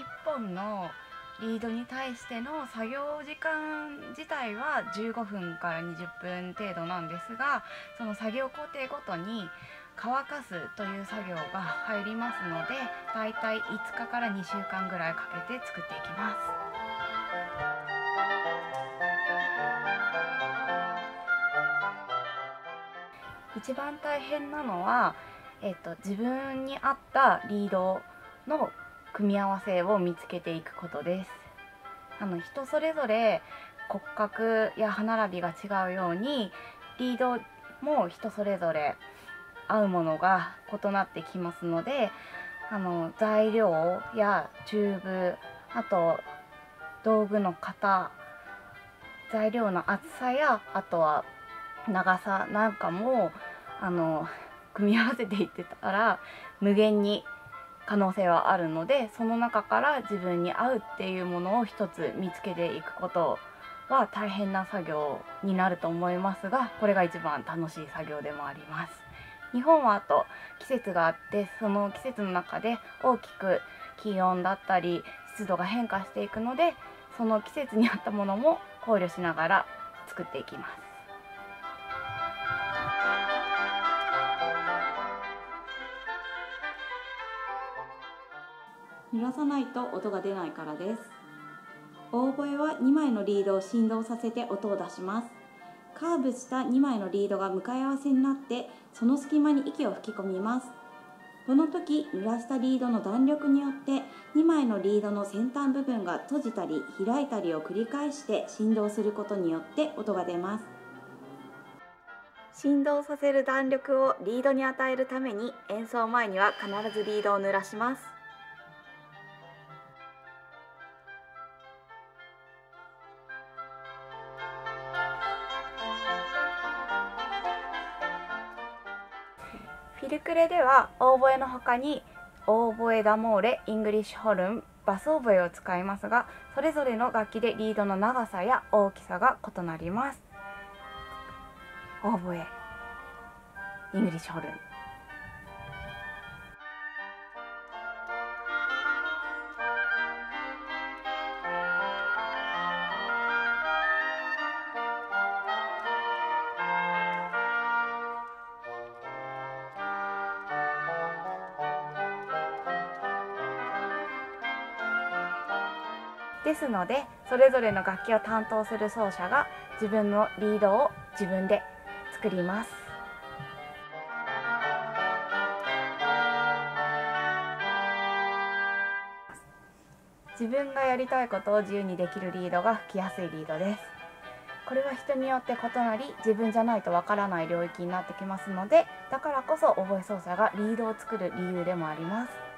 1本のリードに対しての作業時間自体は15分から20分程度なんですが、その作業工程ごとに乾かすという作業が入りますので、だいたい5日から2週間ぐらいかけて作っていきます。一番大変なのは、自分に合ったリードの組み合わせを見つけていくことです。人それぞれ骨格や歯並びが違うように、リードも人それぞれ合うものが異なってきますので、材料やチューブ、あと道具の型、材料の厚さやあとは長さなんかも組み合わせていってたら無限に可能性はあるので、その中から自分に合うっていうものを一つ見つけていくことは大変な作業になると思いますが、これが一番楽しい作業でもあります。日本はあと季節があって、その季節の中で大きく気温だったり湿度が変化していくので、その季節に合ったものも考慮しながら作っていきます。揺らさないと音が出ないからです。オーボエは2枚のリードを振動させて音を出します。カーブした2枚のリードが向かい合わせになって、その隙間に息を吹き込みます。この時、揺らしたリードの弾力によって2枚のリードの先端部分が閉じたり開いたりを繰り返して振動することによって音が出ます。振動させる弾力をリードに与えるために、演奏前には必ずリードを濡らします。フィルクレではオーボエの他にオーボエ、ダモーレ、イングリッシュホルン、バスオーボエを使いますが、それぞれの楽器でリードの長さや大きさが異なります。オーボエ、イングリッシュホルン。ですので、それぞれの楽器を担当する奏者が自分のリードを自分で作ります。自分がやりたいことを自由にできるリードが吹きやすいリードです。これは人によって異なり、自分じゃないとわからない領域になってきますので、だからこそオーボエ奏者がリードを作る理由でもあります。